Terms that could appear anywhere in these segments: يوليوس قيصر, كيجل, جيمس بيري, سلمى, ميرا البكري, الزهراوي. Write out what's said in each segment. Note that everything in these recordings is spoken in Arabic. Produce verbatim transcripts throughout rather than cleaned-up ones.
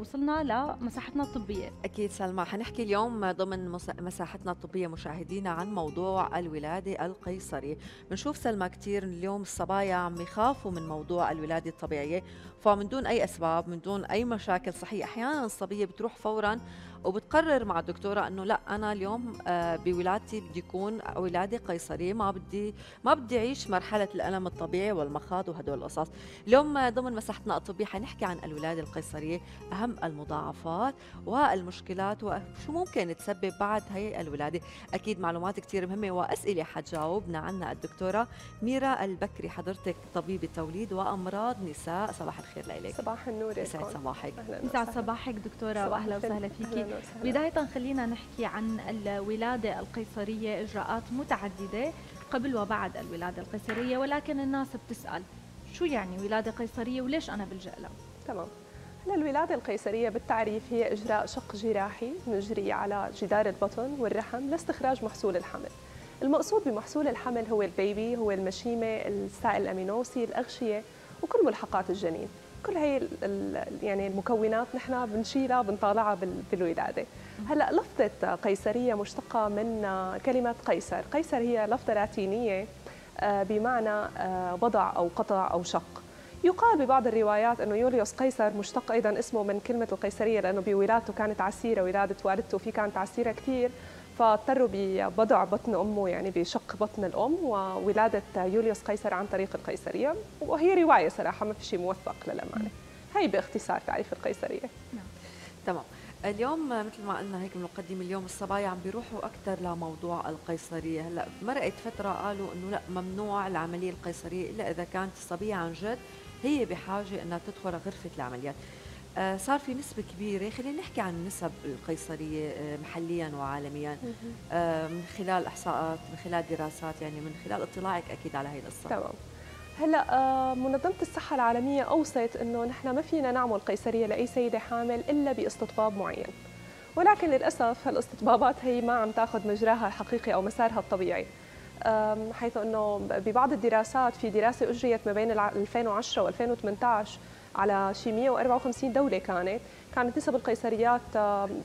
ووصلنا لمساحتنا الطبية. أكيد سلمى، حنحكي اليوم ضمن مساحتنا الطبية مشاهدينا عن موضوع الولادة القيصري. بنشوف سلمى كتير اليوم الصبايا عم يخافوا من موضوع الولادة الطبيعية، فمن دون أي أسباب، من دون أي مشاكل صحية، أحيانا الصبية بتروح فورا وبتقرر مع الدكتورة أنه لا، أنا اليوم بولادتي بدي يكون ولادة قيصرية، ما بدي ما بدي أعيش مرحلة الألم الطبيعي والمخاض وهدول القصص. اليوم ضمن مساحتنا الطبية حنحكي عن الولادة القيصرية، أهم المضاعفات والمشكلات وشو ممكن تسبب بعد هي الولادة. أكيد معلومات كتير مهمة وأسئلة حتجاوبنا عنها الدكتورة ميرا البكري. حضرتك طبيبة توليد وأمراض نساء، صباح الخير لإلك. صباح النور. يسعد صباحك. يسعد صباحك دكتورة، وأهلا وسهلا فيكي. بداية خلينا نحكي عن الولادة القيصرية، إجراءات متعددة قبل وبعد الولادة القيصرية، ولكن الناس بتسأل شو يعني ولادة قيصرية وليش أنا بلجأ لها؟ تمام. هلا الولادة القيصرية بالتعريف هي إجراء شق جراحي مجري على جدار البطن والرحم لاستخراج محصول الحمل. المقصود بمحصول الحمل هو البيبي، هو المشيمة، السائل الأمينوسي، الأغشية وكل ملحقات الجنين. كل هي يعني المكونات نحن بنشيلها بنطالعها بالولادة. هلا لفظة قيصرية مشتقة من كلمة قيصر، قيصر هي لفظة لاتينية بمعنى وضع أو قطع أو شق. يقال ببعض الروايات أنه يوليوس قيصر مشتق أيضا اسمه من كلمة القيصرية، لأنه بولادته كانت عسيرة، ولادة والدته فيه كانت عسيرة كثير، فاضطروا بوضع بطن أمه يعني بشق بطن الأم وولادة يوليوس قيصر عن طريق القيصرية، وهي رواية صراحة ما في شيء موثق للأمانة. هي باختصار تعريف القيصرية. نعم تمام. اليوم مثل ما قلنا هيك بنقدم، اليوم الصبايا عم بيروحوا اكثر لموضوع القيصريه. هلا مرقت فتره قالوا انه لا، ممنوع العمليه القيصريه الا اذا كانت الصبيه عن جد هي بحاجه انها تدخل غرفه العمليات. آه صار في نسبه كبيره، خلينا نحكي عن نسب القيصريه محليا وعالميا، آه من خلال احصاءات، من خلال دراسات، يعني من خلال اطلاعك اكيد على هي القصه. تمام. هلا منظمة الصحة العالمية أوصت إنه نحن ما فينا نعمل قيصرية لأي سيدة حامل إلا باستطباب معين، ولكن للأسف هالاستطبابات هي ما عم تاخذ مجراها الحقيقي أو مسارها الطبيعي، حيث إنه ببعض الدراسات، في دراسة أجريت ما بين ألفين وعشرة وألفين وثمانية عشر على شي مئة وأربعة وخمسين دولة، كانت كانت نسب القيصريات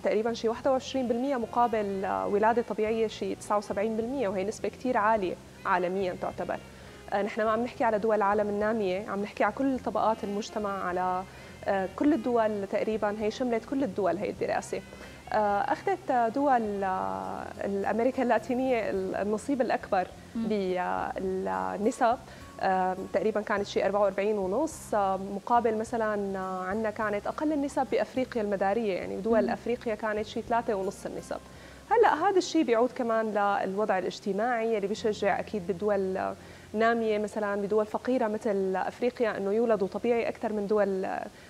تقريبا شي واحد وعشرين بالمئة مقابل ولادة طبيعية شي تسعة وسبعين بالمئة، وهي نسبة كثير عالية عالميا تعتبر. نحن ما عم نحكي على دول العالم النامية، عم نحكي على كل طبقات المجتمع، على كل الدول تقريبا، هي شملت كل الدول هي الدراسة. أخذت دول أمريكا اللاتينية النصيب الأكبر بالنسب، تقريبا كانت شيء أربعة وأربعين ونص مقابل مثلا عندنا كانت أقل النسب بأفريقيا المدارية، يعني بدول أفريقيا كانت شيء ثلاثة ونص النسب. هلا هذا الشيء بيعود كمان للوضع الاجتماعي اللي بيشجع أكيد بالدول نامية، مثلا بدول فقيرة مثل أفريقيا أنه يولدوا طبيعي أكثر من دول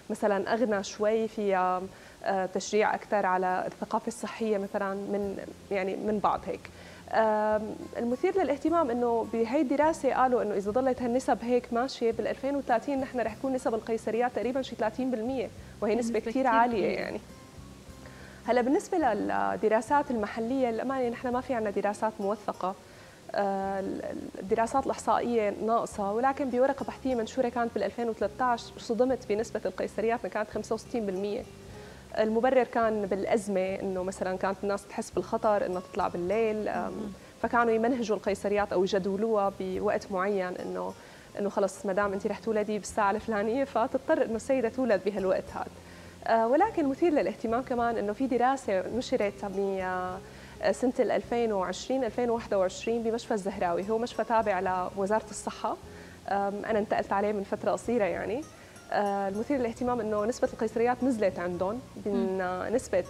مثلا أغنى شوي، فيها تشجيع أكثر على الثقافة الصحية مثلا من يعني من بعض هيك. المثير للاهتمام أنه بهي الدراسة قالوا أنه إذا ضلت هالنسب هيك ماشية بالألفين وثلاثين نحن رح تكون نسب القيصريات تقريبا شي ثلاثين بالمئة، وهي نسبة كثير عالية يعني. هلا بالنسبة للدراسات المحلية للأمانة نحن ما في عندنا دراسات موثقة، الدراسات الإحصائية ناقصة، ولكن بورقة بحثية منشورة كانت بال2013 صدمت بنسبة القيصريات كانت خمسة وستين بالمئة. المبرر كان بالأزمة، إنه مثلا كانت الناس تحس بالخطر إنه تطلع بالليل، فكانوا يمنهجوا القيصريات أو يجدولوها بوقت معين، إنه إنه خلص مدام أنت رح تولدي بالساعة الفلانية فتضطر إنه السيدة تولد بهالوقت هذا. ولكن مثير للاهتمام كمان إنه في دراسة نشرت سنة ألفين وعشرين ألفين وواحد وعشرين بمشفى الزهراوي، هو مشفى تابع لوزارة الصحة، أنا انتقلت عليه من فترة قصيرة يعني. المثير للاهتمام أنه نسبة القيصريات نزلت عندهم من نسبة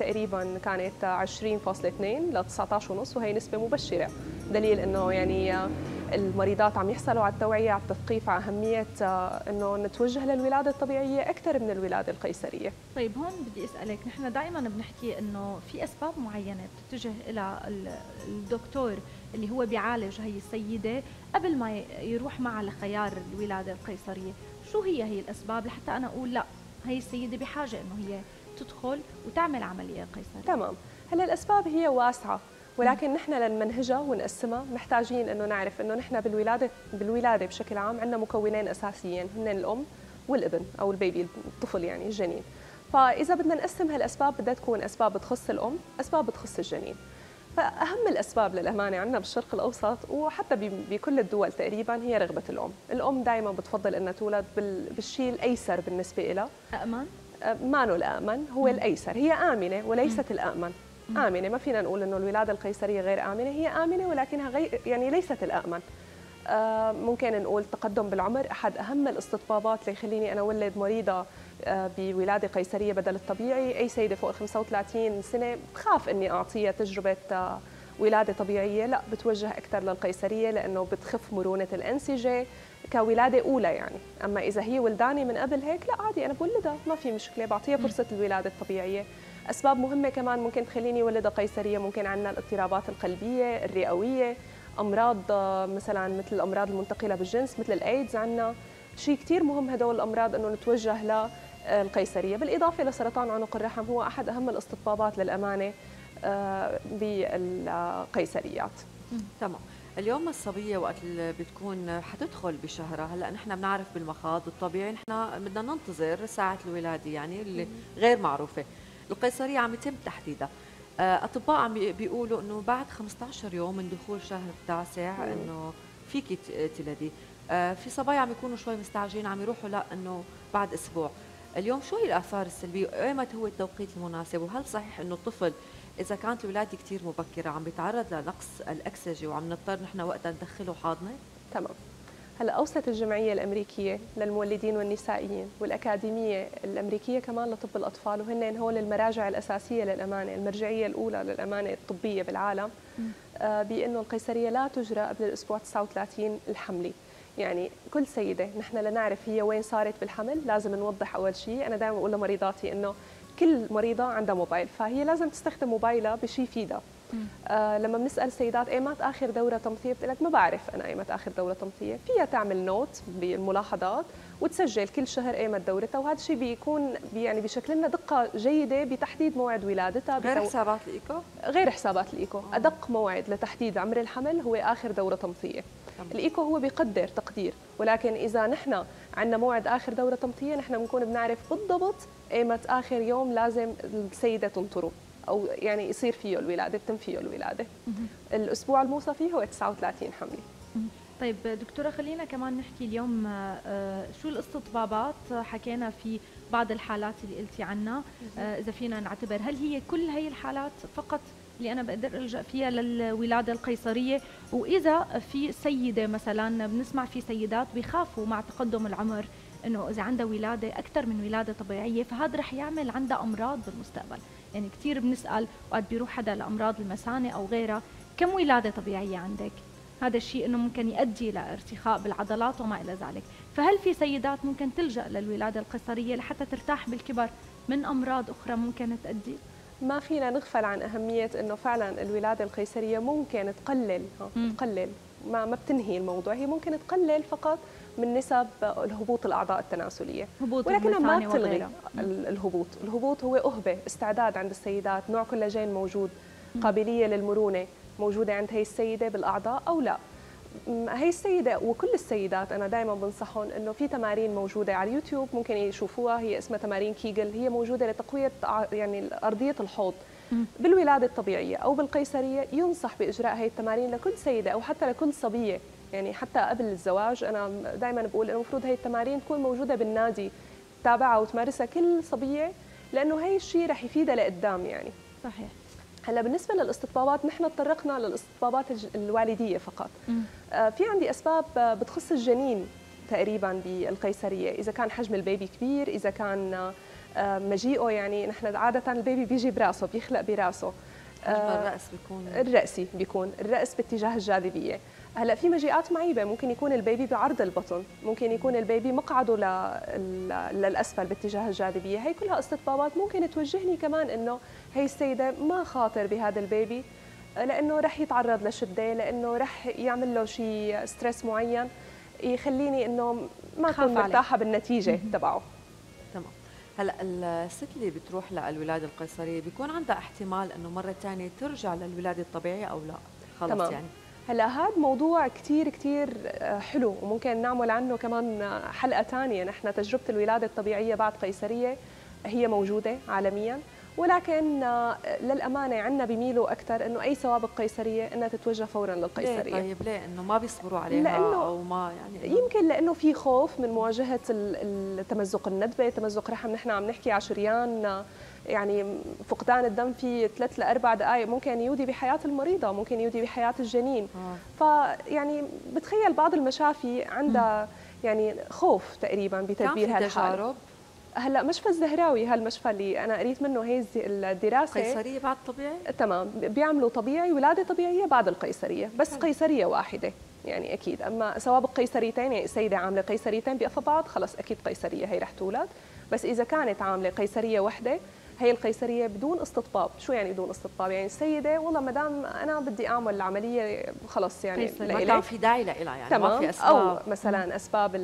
تقريباً كانت عشرين فاصلة اثنين ل تسعة عشر ونص، وهي نسبة مبشرة، دليل أنه يعني المريضات عم يحصلوا على التوعية، على التثقيف، على أهمية أنه نتوجه للولادة الطبيعية أكثر من الولادة القيصرية. طيب هون بدي أسألك، نحن دائماً بنحكي أنه في أسباب معينة بتتجه إلى الدكتور اللي هو بيعالج هي السيدة قبل ما يروح معها لخيار الولادة القيصرية، شو هي هي الأسباب لحتى أنا أقول لا، هي السيدة بحاجة أنه هي تدخل وتعمل عملية قيصرية؟ تمام. هلا الأسباب هي واسعة، ولكن نحن لنمنهجها ونقسمها محتاجين انه نعرف انه نحن بالولاده بالولاده بشكل عام عندنا مكونين اساسيين، هن الام والابن او البيبي الطفل يعني الجنين. فإذا بدنا نقسم هالأسباب بدها تكون أسباب بتخص الأم، أسباب بتخص الجنين. فأهم الأسباب للأمانة عندنا بالشرق الأوسط وحتى بكل الدول تقريباً هي رغبة الأم. الأم دائماً بتفضل أنها تولد بالشيء الأيسر بالنسبة لها. أأمن؟ مانو الأأمن، هو الأيسر. هي آمنة وليست الأأمن. آمنة ما فينا نقول أنه الولادة القيصرية غير آمنة، هي آمنة ولكنها غير يعني ليست الأأمن. ممكن نقول تقدم بالعمر أحد أهم الاستطبابات ليخليني أنا ولد مريضة بولادة قيصرية بدل الطبيعي. أي سيدة فوق خمسة وثلاثين سنة بخاف أني أعطيها تجربة ولادة طبيعية، لا بتوجه أكثر للقيصرية لأنه بتخف مرونة الأنسجة كولادة أولى يعني. أما إذا هي ولداني من قبل هيك لا عادي أنا بولدها ما في مشكلة، بعطيها فرصة الولادة الطبيعية. أسباب مهمة كمان ممكن تخليني ولدها قيصرية، ممكن عندنا الاضطرابات القلبية، الرئوية، أمراض مثلا مثل الأمراض المنتقلة بالجنس مثل الأيدز. عندنا شيء كثير مهم هدول الأمراض أنه نتوجه للقيصرية. بالإضافة لسرطان عنق الرحم هو أحد أهم الاستطبابات للأمانة بالقيصريات. تمام. اليوم الصبية وقت بتكون حتدخل بشهرها، هلا نحن بنعرف بالمخاض الطبيعي نحن بدنا ننتظر ساعة الولادة يعني اللي غير معروفة، القيصرية عم يتم تحديدها. أطباء عم بيقولوا إنه بعد خمسة عشر يوم من دخول شهر التاسع إنه فيكي تلدي. في صبايا عم يكونوا شوي مستعجلين عم يروحوا لا إنه بعد أسبوع. اليوم شو هي الآثار السلبية وإيمت هو التوقيت المناسب؟ وهل صحيح إنه الطفل إذا كانت الولادة كثير مبكرة عم بيتعرض لنقص الأكسجة وعم نضطر نحن وقتها ندخله حاضنة؟ تمام. هلا أوصت الجمعية الأمريكية للمولدين والنسائيين والأكاديمية الأمريكية كمان لطب الأطفال، وهن هول المراجع الأساسية للأمانة، المرجعية الأولى للأمانة الطبية بالعالم، بأنه القيصرية لا تجرى قبل الأسبوع تسعة وثلاثين الحملي. يعني كل سيدة نحن لنعرف هي وين صارت بالحمل لازم نوضح أول شيء. أنا دائما أقول لمريضاتي أنه كل مريضة عندها موبايل، فهي لازم تستخدم موبايلها بشيء يفيدها. آه لما بنسال سيدات ايمت اخر دوره تمثية بتقلك ما بعرف انا ايمت اخر دوره تمثية، فيها تعمل نوت بالملاحظات وتسجل كل شهر ايمت دورتها، وهذا الشيء بيكون يعني بشكل لنا دقه جيده بتحديد موعد ولادتها. غير بتو... حسابات الايكو غير حسابات الايكو أوه. ادق موعد لتحديد عمر الحمل هو اخر دوره تمثية. الايكو هو بيقدر تقدير، ولكن اذا نحن عندنا موعد اخر دوره تمثية نحن بنكون بنعرف بالضبط ايمت اخر يوم لازم السيده تنطره أو يعني يصير فيه الولادة، بتم فيه الولادة. الأسبوع الموصى فيه هو تسعة وثلاثين حملي. طيب دكتورة خلينا كمان نحكي اليوم شو الاستطبابات، حكينا في بعض الحالات اللي قلتي عنها، إذا فينا نعتبر هل هي كل هي الحالات فقط اللي أنا بقدر ألجأ فيها للولادة القيصرية؟ وإذا في سيدة مثلا بنسمع في سيدات بيخافوا مع تقدم العمر إنه إذا عندها ولادة أكثر من ولادة طبيعية فهذا رح يعمل عندها أمراض بالمستقبل، يعني كثير بنسأل وقت بيروح حدا لأمراض المثانة أو غيرها كم ولادة طبيعية عندك؟ هذا الشيء إنه ممكن يؤدي لارتخاء بالعضلات وما إلى ذلك. فهل في سيدات ممكن تلجأ للولادة القيصرية لحتى ترتاح بالكبر من أمراض أخرى ممكن تؤدي؟ ما فينا نغفل عن أهمية إنه فعلا الولادة القيصرية ممكن تقلل تقلل ما ما بتنهي الموضوع، هي ممكن تقلل فقط من نسب الهبوط الأعضاء التناسلية، ولكنها ما بتلغي الهبوط. الهبوط هو أهبة استعداد عند السيدات، نوع كولاجين موجود، قابلية للمرونة موجودة عند هي السيدة بالأعضاء أو لا. هي السيدة وكل السيدات أنا دائما بنصحهم إنه في تمارين موجودة على اليوتيوب ممكن يشوفوها، هي اسمها تمارين كيجل، هي موجودة لتقوية يعني أرضية الحوض بالولادة الطبيعية أو بالقيصرية. ينصح بإجراء هي التمارين لكل سيدة أو حتى لكل صبية، يعني حتى قبل الزواج أنا دائما بقول إنه المفروض هي التمارين تكون موجودة بالنادي تتابعها وتمارسها كل صبية، لأنه هي الشيء رح يفيدها لقدام يعني. صحيح. هلا بالنسبة للاستطبابات نحن تطرقنا للاستطبابات الوالدية فقط. آه في عندي أسباب بتخص الجنين تقريبا بالقيصرية، إذا كان حجم البيبي كبير، إذا كان آه مجيئه يعني نحن عادة البيبي بيجي براسه بيخلق براسه. آه الرأس بيكون الرأسي بيكون الرأس باتجاه الجاذبية. هلا في مجيئات معيبه، ممكن يكون البيبي بعرض البطن، ممكن يكون البيبي مقعده للاسفل باتجاه الجاذبيه، هي كلها استطبابات ممكن توجهني كمان انه هي السيده ما خاطر بهذا البيبي لانه رح يتعرض لشده، لانه رح يعمل له شيء ستريس معين يخليني انه ما اكون مرتاحه بالنتيجه تبعه. تمام. هلا الست اللي بتروح للولاده القيصريه بيكون عندها احتمال انه مره ثانيه ترجع للولاده الطبيعيه او لا؟ خلص تمام. يعني هلا هذا موضوع كثير كثير حلو وممكن نعمل عنه كمان حلقه ثانيه، نحن تجربه الولاده الطبيعيه بعد قيصريه هي موجودة عالمياً، ولكن للأمانة عندنا بيميلوا أكثر إنه أي سوابق قيصرية إنها تتوجه فوراً للقيصرية. طيب ليه؟ إنه ما بيصبروا عليها أو ما يعني؟ يمكن لأنه في خوف من مواجهة التمزق الندبة، تمزق رحم. نحن عم نحكي عشريان، يعني فقدان الدم في ثلاث لأربع دقائق ممكن يودي بحياة المريضة، ممكن يودي بحياة الجنين. آه. فيعني بتخيل بعض المشافي عندها يعني خوف تقريباً بتدبير هالحالة. هلا مشفى الزهراوي، هالمشفى اللي انا قريت منه هي الدراسه قيصريه بعد طبيعي، تمام، بيعملوا طبيعي، ولاده طبيعيه بعد القيصريه، بس حلو. قيصريه واحده يعني اكيد، اما سوابق قيصريتين، يعني سيده عامله قيصريتين بقفا بعض خلص اكيد قيصريه هي رح تولد، بس اذا كانت عامله قيصريه وحده هي القيصريه بدون استطباب. شو يعني بدون استطباب؟ يعني السيده والله مدام انا بدي اعمل العمليه خلص يعني ما كان في داعي لها، يعني ما في اسباب، او مثلا اسباب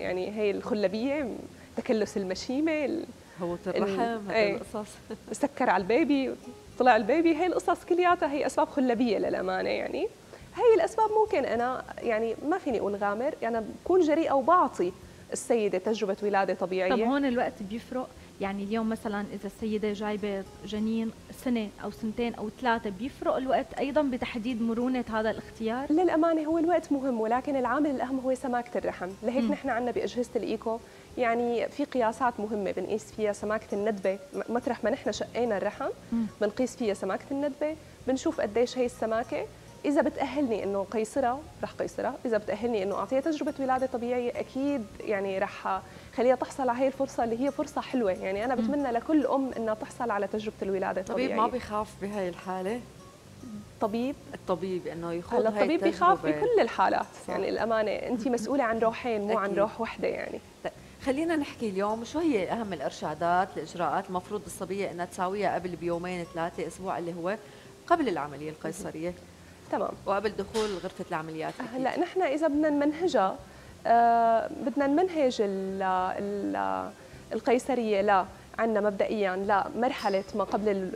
يعني هي الخلبيه، تكلس المشيمه، هوة الرحم، هاي القصص، سكر على البيبي، طلع البيبي، هي القصص كلياتها هي اسباب خلبيه للامانه. يعني هي الاسباب ممكن انا يعني ما فيني اقول غامر، يعني انا بكون جريئه وبعطي السيده تجربه ولاده طبيعيه. طب هون الوقت بيفرق، يعني اليوم مثلا اذا السيده جايبه جنين سنه او سنتين او ثلاثه، بيفرق الوقت ايضا بتحديد مرونه هذا الاختيار؟ للامانه هو الوقت مهم، ولكن العامل الاهم هو سماكه الرحم، لهيك نحن عندنا باجهزه الايكو يعني في قياسات مهمه بنقيس فيها سماكه الندبه، مطرح ما نحن شقينا الرحم بنقيس فيها سماكه الندبه، بنشوف قديش هي السماكه، اذا بتاهلني انه قيصرها رح قيصرها، اذا بتاهلني انه اعطيها تجربه ولاده طبيعيه اكيد يعني رح خليها تحصل على هي الفرصه اللي هي فرصه حلوه. يعني انا بتمنى لكل ام انها تحصل على تجربه الولاده الطبيعيه. طبيب ما بيخاف بهي الحاله؟ طبيب الطبيب انه يخوض هاي التجربه. الطبيب بيخاف بكل الحالات، يعني الامانه انت مسؤوله عن روحين مو أكيد. عن روح وحده. يعني خلينا نحكي اليوم شو هي اهم الارشادات، الاجراءات المفروض الصبيه انها تساويها قبل بيومين ثلاثه اسبوع اللي هو قبل العمليه القيصريه، تمام، وقبل دخول غرفه العمليات. هلا نحن اذا بدنا نمنهجها آه بدنا نمنهج ال ال القيصريه، لا عندنا مبدئيا لا مرحله ما قبل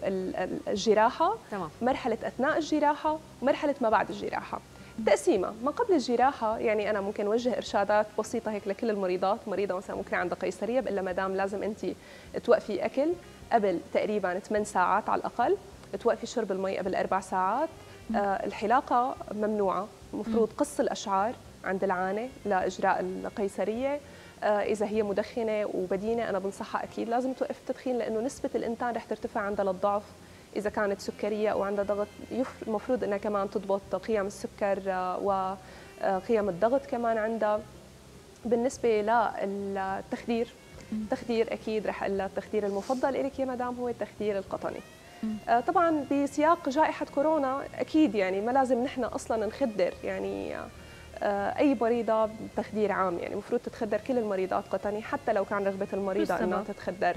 الجراحه، تمام، مرحله اثناء الجراحه، ومرحله ما بعد الجراحه. تقسيمة ما قبل الجراحة، يعني أنا ممكن وجه إرشادات بسيطة هيك لكل المريضات. مريضة مثلا ممكن عندها قيصرية بقول لها مدام لازم أنت توقفي أكل قبل تقريبا ثمان ساعات على الأقل، توقفي شرب المي قبل أربع ساعات، آه الحلاقة ممنوعة، مفروض قص الأشعار عند العانة لإجراء القيصرية، آه إذا هي مدخنة وبدينة أنا بنصحها أكيد لازم توقف التدخين، لأنه نسبة الإنتان رح ترتفع عندها للضعف. إذا كانت سكرية أو عندها ضغط المفروض أنها كمان تضبط قيم السكر وقيم الضغط كمان عندها. بالنسبة للتخدير، التخدير أكيد رح أقول لها التخدير المفضل إلك يا مدام هو التخدير القطني. طبعا بسياق جائحة كورونا أكيد يعني ما لازم نحن أصلا نخدر يعني أي مريضة بتخدير عام، يعني المفروض تتخدر كل المريضات قطني حتى لو كان رغبة المريضة أنها تتخدر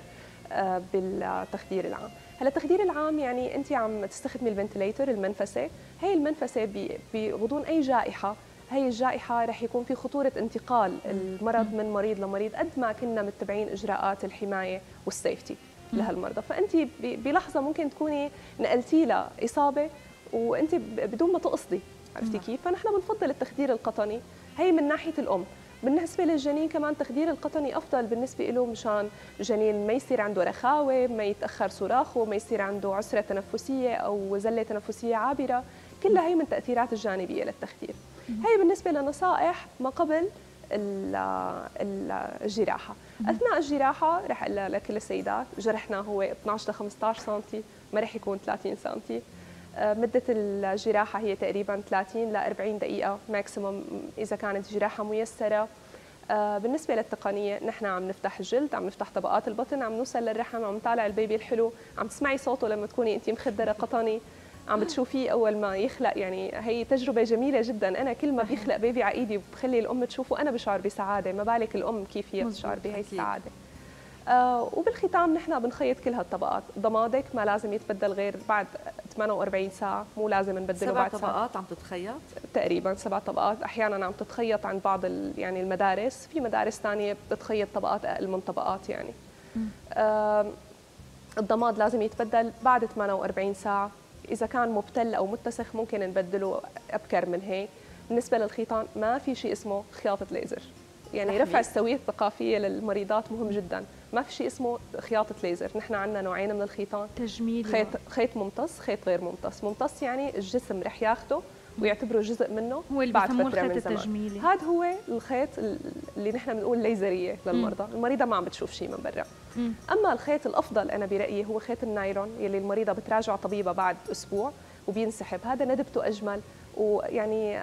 بالتخدير العام. هلا التخدير العام يعني انت عم تستخدمي الفنتليتر، المنفسه، هي المنفسه بغضون اي جائحه، هي الجائحه رح يكون في خطوره انتقال المرض من مريض لمريض قد ما كنا متبعين اجراءات الحمايه والسيفتي لهالمرضى، فانت بلحظه ممكن تكوني نقلتي لها اصابه وانت بدون ما تقصدي، عرفتي كيف؟ فنحن بنفضل التخدير القطني، هي من ناحيه الام. بالنسبة للجنين كمان تخدير القطني أفضل بالنسبة له، مشان الجنين ما يصير عنده رخاوة، ما يتأخر صراخه، ما يصير عنده عسرة تنفسية أو زلة تنفسية عابرة، كلها هي من التأثيرات الجانبية للتخدير. هي بالنسبة لنصائح ما قبل الجراحة. أثناء الجراحة رح أقول لكل السيدات جرحنا هو اثنعش لخمسطعش سنتي، ما رح يكون ثلاثين سنتي. مدة الجراحة هي تقريباً ثلاثين لأربعين دقيقة ماكسيموم إذا كانت جراحة ميسرة. بالنسبة للتقنية نحن عم نفتح الجلد، عم نفتح طبقات البطن، عم نوصل للرحم، عم نطالع البيبي الحلو، عم تسمعي صوته لما تكوني أنت مخدرة قطني، عم بتشوفيه أول ما يخلق. يعني هي تجربة جميلة جداً، أنا كل ما بيخلق بيبي على إيدي وبخلي الأم تشوفه أنا بشعر بسعادة، ما بالك الأم كيف هي بتشعر بهي السعادة. آه وبالختام نحن بنخيط كل هالطبقات. ضمادك ما لازم يتبدل غير بعد ثمانية وأربعين ساعة، مو لازم نبدله بعد سبع طبقات. عم تتخيط تقريبا سبع طبقات، احيانا عم تتخيط عند بعض يعني المدارس، في مدارس ثانيه بتتخيط طبقات اقل من طبقات. يعني آه الضماد لازم يتبدل بعد ثمانية وأربعين ساعة، اذا كان مبتل او متسخ ممكن نبدله ابكر من هيك. بالنسبه للخيطان ما في شيء اسمه خياطه ليزر، يعني رفع السويه الثقافيه للمريضات مهم جدا. ما في شيء اسمه خياطه ليزر، نحن عندنا نوعين من الخيطان، تجميل، خيط خيط ممتص، خيط غير ممتص. ممتص يعني الجسم رح ياخده ويعتبره جزء منه بعد فتره من زمان. هذا هو الخيط اللي نحن بنقول ليزريه للمرضى، مم. المريضه ما عم بتشوف شيء من برا. مم. اما الخيط الافضل انا برايي هو خيط النايلون يلي المريضه بتراجع طبيبه بعد اسبوع وبينسحب، هذا ندبته اجمل ويعني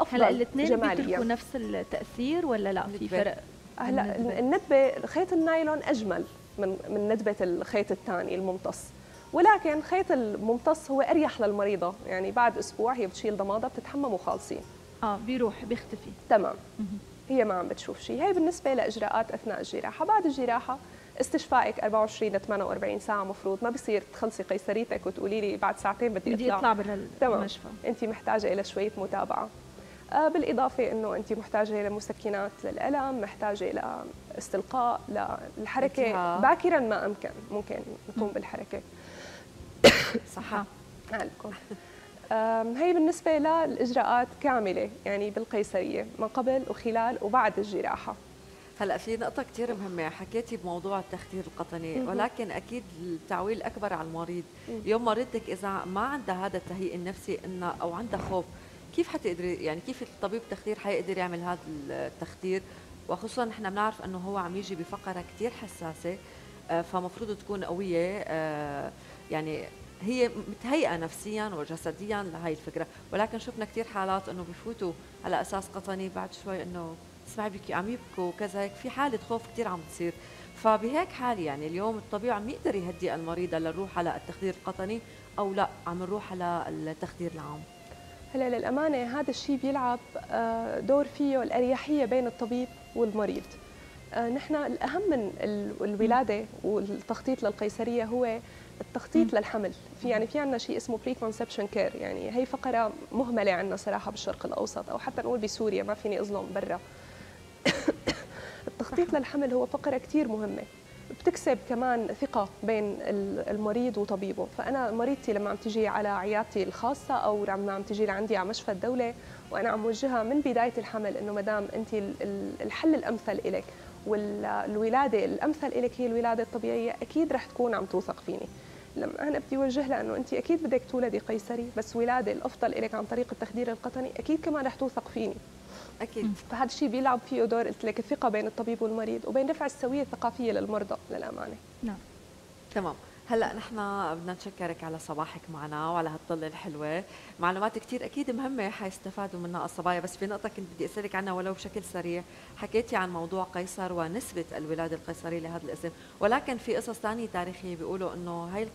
افضل. هلا الاثنين بيتركوا نفس التاثير ولا لا في فرق؟ هلا الندبه خيط النايلون اجمل من من ندبه الخيط الثاني الممتص، ولكن خيط الممتص هو اريح للمريضه، يعني بعد اسبوع هي بتشيل ضمادها بتتحمم وخالصين. اه بيروح بيختفي تمام. هي ما عم بتشوف شيء. هي بالنسبه لاجراءات اثناء الجراحه. بعد الجراحه استشفائك أربعة وعشرين لثمانية وأربعين ساعه مفروض، ما بصير تخلصي قيصريتك وتقولي لي بعد ساعتين بدي اطلع بدي اطلع برا المشفى. انت محتاجه الى شويه متابعه، بالاضافه انه انت محتاجه الى مسكنات للالم، محتاجه الى استلقاء، للحركه باكرا ما امكن، ممكن نقوم بالحركه. صحة عليكم. هي بالنسبة للإجراءات كاملة يعني بالقيصرية من قبل وخلال وبعد الجراحة. هلا في نقطة كثير مهمة، حكيتي بموضوع التخدير القطني، ولكن أكيد التعويل أكبر على المريض. يوم مريضتك إذا ما عندها هذا التهيئ النفسي إنه أو عندها خوف، كيف حتقدري يعني كيف الطبيب التخدير حيقدر يعمل هذا التخدير؟ وخصوصا نحن بنعرف إنه هو عم يجي بفقرة كثير حساسة، فمفروض تكون قوية، يعني هي متهيئه نفسيا وجسديا لهي الفكره، ولكن شفنا كثير حالات انه بفوتوا على اساس قطني بعد شوي انه تسمعي بكي عم يبكوا وكذا، هيك في حاله خوف كثير عم تصير. فبهيك حاله يعني اليوم الطبيب عم يقدر يهدئ المريضه لنروح على التخدير القطني او لا عم نروح على التخدير العام؟ هلا للامانه هذا الشيء بيلعب دور فيه الاريحيه بين الطبيب والمريض. نحن الاهم من الولاده والتخطيط للقيصريه هو التخطيط مم. للحمل. في يعني في عندنا شيء اسمه بري كونسبشن كير، يعني هي فقره مهمله عندنا صراحه بالشرق الاوسط او حتى نقول بسوريا، ما فيني اظلم برا. التخطيط للحمل هو فقره كثير مهمه، بتكسب كمان ثقه بين المريض وطبيبه. فانا مريضتي لما عم تجي على عيادتي الخاصه او لما عم تجي لعندي على مشفى الدوله، وانا عم وجهها من بدايه الحمل انه مدام انت الحل الامثل لك والولاده الامثل لك هي الولاده الطبيعيه، اكيد رح تكون عم توثق فيني. لما انا بدي اوجه لها انه انت اكيد بدك تولدي قيصري بس ولاده الافضل لك عن طريق التخدير القطني، اكيد كمان رح توثق فيني. اكيد. فهذا الشيء بيلعب فيه دور قلت لك الثقه بين الطبيب والمريض وبين رفع السويه الثقافيه للمرضى للامانه. نعم. تمام. هلا نحن بدنا نشكرك على صباحك معنا وعلى هالطله الحلوه، معلومات كثير اكيد مهمه حيستفادوا منها الصبايا. بس في نقطه كنت بدي اسالك عنها ولو بشكل سريع، حكيتي عن موضوع قيصر ونسبه الولاده القيصريه لهذا الاسم، ولكن في قصص ثانيه تاريخيه بيقولوا انه هي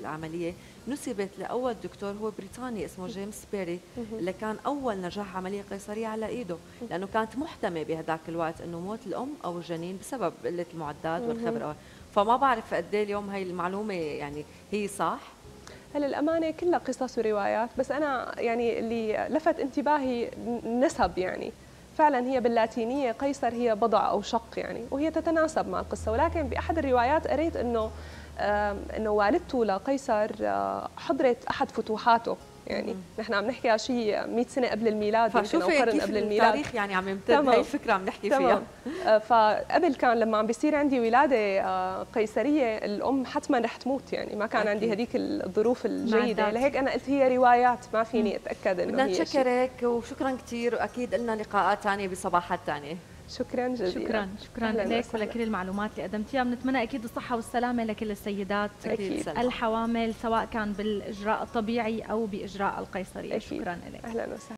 العمليه نسبت لاول دكتور هو بريطاني اسمه جيمس بيري، اللي كان اول نجاح عمليه قيصريه على ايده، لانه كانت محتمه بهداك الوقت انه موت الام او الجنين بسبب قله المعدات والخبره. فما بعرف قد ايه اليوم هي المعلومه يعني هي صح؟ هلا الامانه كلها قصص وروايات، بس انا يعني اللي لفت انتباهي النسب، يعني فعلا هي باللاتينيه قيصر هي بضع او شق يعني، وهي تتناسب مع القصه. ولكن باحد الروايات قريت انه انه والدته لقيصر حضرت احد فتوحاته، يعني مم. نحن عم نحكي على شيء مئة سنه قبل الميلاد، فشوفي قرن قبل الميلاد التاريخ يعني عم يمتد. هي الفكره عم نحكي فيها. فقبل كان لما عم بيصير عندي ولاده قيصريه الام حتما رح تموت، يعني ما كان أكيد. عندي هذيك الظروف الجيده، لهيك انا قلت هي روايات ما فيني اتاكد انه بدنا نشكرك وشكرا كثير، واكيد لنا لقاءات ثانيه بصباحات ثانيه. شكرا جزيلا. شكرا شكرا لك ولكل المعلومات اللي قدمتيها، بنتمنى اكيد الصحه والسلامه لكل السيدات أكيد. الحوامل سواء كان بالاجراء الطبيعي او باجراء القيصريه. شكرا لك. اهلا وسهلا.